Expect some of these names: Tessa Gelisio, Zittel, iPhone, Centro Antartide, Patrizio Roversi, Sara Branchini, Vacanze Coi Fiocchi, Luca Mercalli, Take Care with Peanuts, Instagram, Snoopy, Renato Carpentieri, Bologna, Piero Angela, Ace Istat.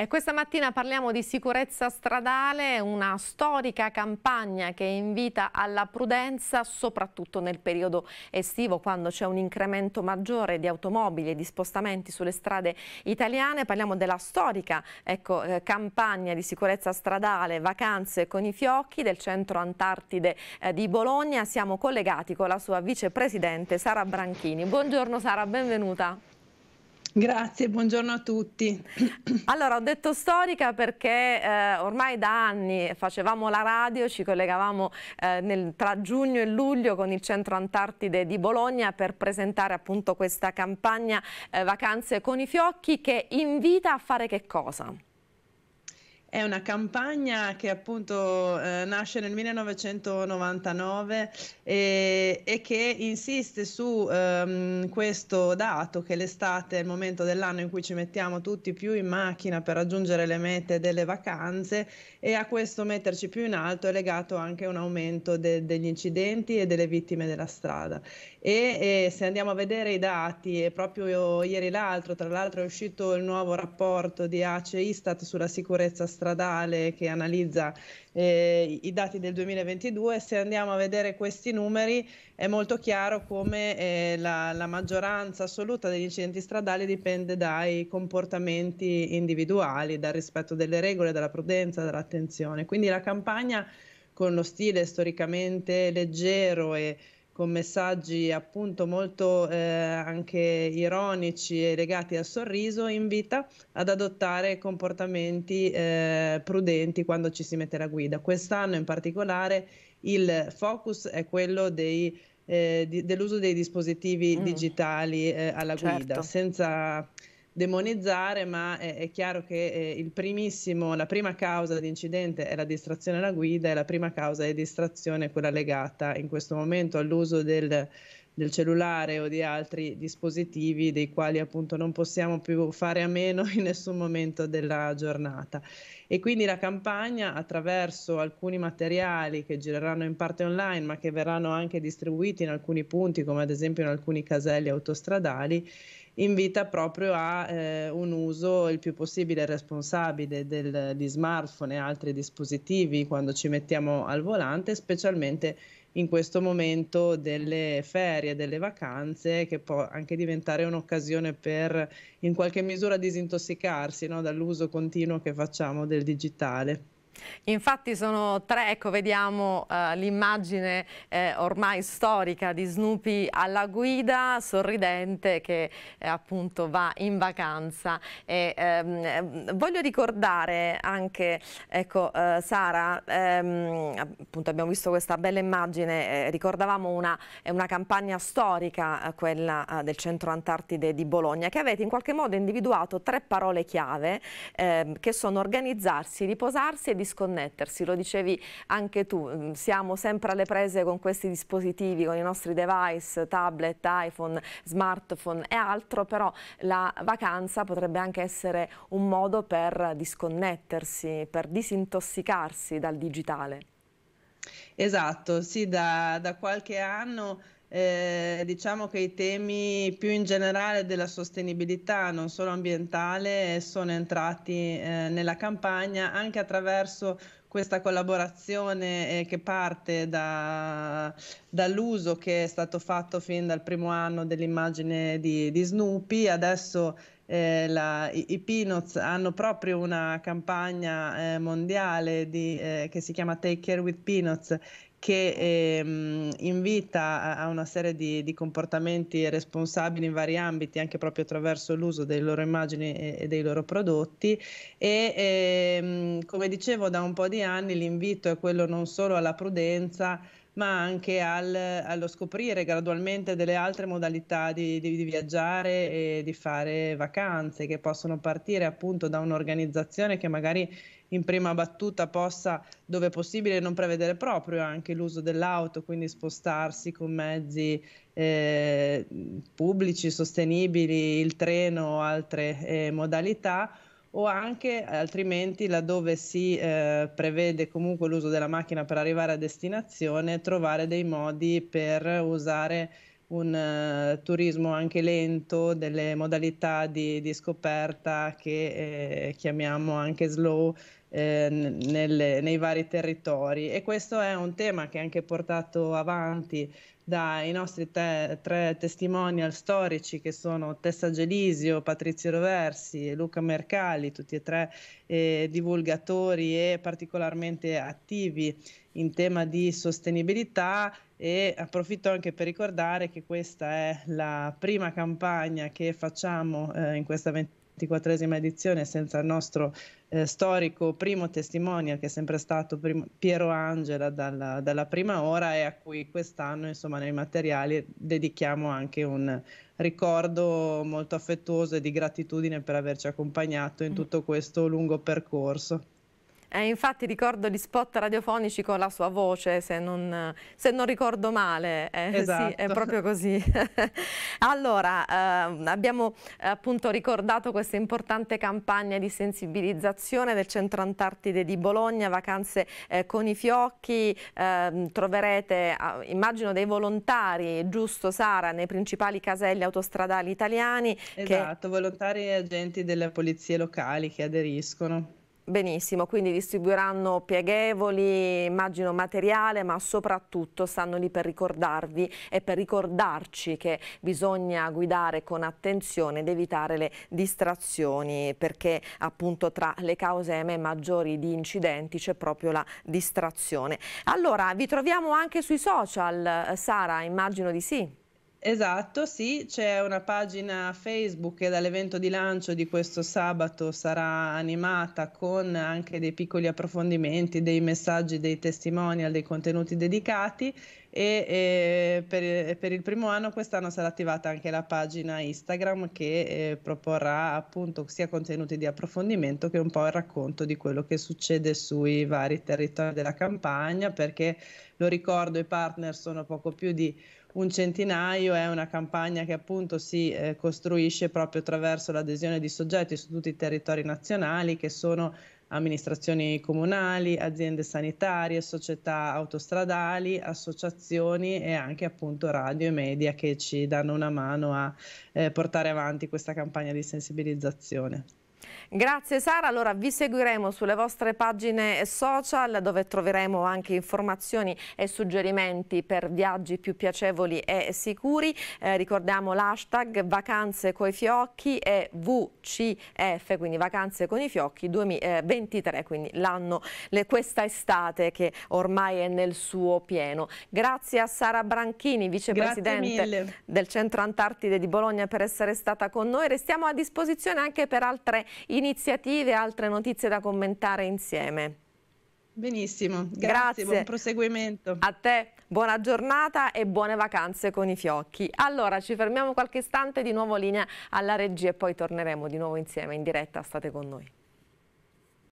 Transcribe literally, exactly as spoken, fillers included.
E questa mattina parliamo di sicurezza stradale, una storica campagna che invita alla prudenza soprattutto nel periodo estivo, quando c'è un incremento maggiore di automobili e di spostamenti sulle strade italiane. Parliamo della storica ecco, eh, campagna di sicurezza stradale Vacanze Coi Fiocchi del Centro Antartide eh, di Bologna. Siamo collegati con la sua vicepresidente Sara Branchini. Buongiorno Sara, benvenuta. Grazie, buongiorno a tutti. Allora, ho detto storica perché eh, ormai da anni facevamo la radio, ci collegavamo eh, nel, tra giugno e luglio con il Centro Antartide di Bologna per presentare appunto questa campagna eh, Vacanze Coi Fiocchi, che invita a fare che cosa? È una campagna che appunto eh, nasce nel millenovecentonovantanove e, e che insiste su ehm, questo dato che l'estate è il momento dell'anno in cui ci mettiamo tutti più in macchina per raggiungere le mete delle vacanze, e a questo metterci più in alto è legato anche un aumento de, degli incidenti e delle vittime della strada. E, e se andiamo a vedere i dati, e proprio io, ieri l'altro tra l'altro è uscito il nuovo rapporto di Ace Istat sulla sicurezza stradale stradale che analizza eh, i dati del duemilaventidue, se andiamo a vedere questi numeri è molto chiaro come eh, la, la maggioranza assoluta degli incidenti stradali dipende dai comportamenti individuali, dal rispetto delle regole, dalla prudenza, dall'attenzione. Quindi la campagna, con lo stile storicamente leggero e con messaggi appunto molto eh, anche ironici e legati al sorriso, invita ad adottare comportamenti eh, prudenti quando ci si mette alla guida. Quest'anno in particolare il focus è quello dei, eh, di, dell'uso dei dispositivi mm. digitali eh, alla certo. guida, senza demonizzare, ma è, è chiaro che eh, il primissimo, la prima causa di incidente è la distrazione alla guida, e la prima causa di distrazione è quella legata in questo momento all'uso del, del cellulare o di altri dispositivi, dei quali appunto non possiamo più fare a meno in nessun momento della giornata. E quindi la campagna, attraverso alcuni materiali che gireranno in parte online ma che verranno anche distribuiti in alcuni punti, come ad esempio in alcuni caselli autostradali, invita proprio a eh, un uso il più possibile responsabile del, di smartphone e altri dispositivi quando ci mettiamo al volante, specialmente in questo momento delle ferie, delle vacanze, che può anche diventare un'occasione per in qualche misura disintossicarsi, no, dall'uso continuo che facciamo del digitale. Infatti sono tre, ecco vediamo eh, l'immagine eh, ormai storica di Snoopy alla guida, sorridente, che eh, appunto va in vacanza. E, ehm, voglio ricordare anche, ecco eh, Sara, ehm, appunto abbiamo visto questa bella immagine, eh, ricordavamo una, una campagna storica, eh, quella eh, del Centro Antartide di Bologna, che avete in qualche modo individuato tre parole chiave eh, che sono organizzarsi, riposarsi e discutere. Sconnettersi, lo dicevi anche tu, siamo sempre alle prese con questi dispositivi, con i nostri device, tablet, iPhone, smartphone e altro, però la vacanza potrebbe anche essere un modo per disconnettersi, per disintossicarsi dal digitale. Esatto, sì, da, da qualche anno Eh, diciamo che i temi più in generale della sostenibilità, non solo ambientale, sono entrati eh, nella campagna, anche attraverso questa collaborazione eh, che parte da, dall'uso che è stato fatto fin dal primo anno dell'immagine di, di Snoopy. Adesso Eh, la, i, i Peanuts hanno proprio una campagna eh, mondiale di, eh, che si chiama Take Care with Peanuts, che eh, invita a, a una serie di, di comportamenti responsabili in vari ambiti, anche proprio attraverso l'uso delle loro immagini e, e dei loro prodotti. E eh, come dicevo, da un po' di anni l'invito è quello non solo alla prudenza, ma anche al, allo scoprire gradualmente delle altre modalità di, di, di viaggiare e di fare vacanze, che possono partire appunto da un'organizzazione che magari in prima battuta possa, dove possibile, non prevedere proprio anche l'uso dell'auto, quindi spostarsi con mezzi eh, pubblici, sostenibili, il treno o altre eh, modalità, o anche altrimenti, laddove si eh, prevede comunque l'uso della macchina per arrivare a destinazione, trovare dei modi per usare un uh, turismo anche lento, delle modalità di, di scoperta che eh, chiamiamo anche slow eh, nelle, nei vari territori, e questo è un tema che è anche portato avanti dai nostri te, tre testimonial storici, che sono Tessa Gelisio, Patrizio Roversi e Luca Mercalli, tutti e tre eh, divulgatori e particolarmente attivi in tema di sostenibilità. E approfitto anche per ricordare che questa è la prima campagna che facciamo eh, in questa ventiquattresima edizione senza il nostro eh, storico primo testimonial, che è sempre stato primo, Piero Angela dalla, dalla prima ora, e a cui quest'anno insomma nei materiali dedichiamo anche un ricordo molto affettuoso e di gratitudine per averci accompagnato in tutto questo lungo percorso. Eh, infatti ricordo gli spot radiofonici con la sua voce, se non, se non ricordo male, eh, esatto. Sì, è proprio così. Allora, eh, abbiamo appunto ricordato questa importante campagna di sensibilizzazione del Centro Antartide di Bologna, Vacanze eh, Coi Fiocchi, eh, troverete eh, immagino dei volontari, giusto Sara, nei principali caselli autostradali italiani. Esatto, che... volontari e agenti delle polizie locali che aderiscono. Benissimo, quindi distribuiranno pieghevoli, immagino materiale, ma soprattutto stanno lì per ricordarvi e per ricordarci che bisogna guidare con attenzione ed evitare le distrazioni, perché appunto tra le cause maggiori di incidenti c'è proprio la distrazione. Allora, vi troviamo anche sui social, Sara, immagino di sì. Esatto, sì, c'è una pagina Facebook che dall'evento di lancio di questo sabato sarà animata con anche dei piccoli approfondimenti, dei messaggi, dei testimonial, dei contenuti dedicati, e, e per, per il primo anno quest'anno sarà attivata anche la pagina Instagram che eh, proporrà appunto sia contenuti di approfondimento che un po' il racconto di quello che succede sui vari territori della campagna, perché lo ricordo, i partner sono poco più di un centinaio, è una campagna che appunto si eh, costruisce proprio attraverso l'adesione di soggetti su tutti i territori nazionali, che sono amministrazioni comunali, aziende sanitarie, società autostradali, associazioni e anche appunto radio e media, che ci danno una mano a eh, portare avanti questa campagna di sensibilizzazione. Grazie Sara, allora vi seguiremo sulle vostre pagine social, dove troveremo anche informazioni e suggerimenti per viaggi più piacevoli e sicuri. Eh, ricordiamo l'hashtag Vacanze Coi Fiocchi e V C F, quindi Vacanze Coi Fiocchi duemilaventitré, quindi l'anno, questa estate che ormai è nel suo pieno. Grazie a Sara Branchini, vicepresidente del Centro Antartide di Bologna, per essere stata con noi. Restiamo a disposizione anche per altre iniziative e altre notizie da commentare insieme. Benissimo, grazie, grazie, buon proseguimento. A te, buona giornata e buone vacanze con i fiocchi. Allora, ci fermiamo qualche istante, di nuovo linea alla regia e poi torneremo di nuovo insieme in diretta, state con noi.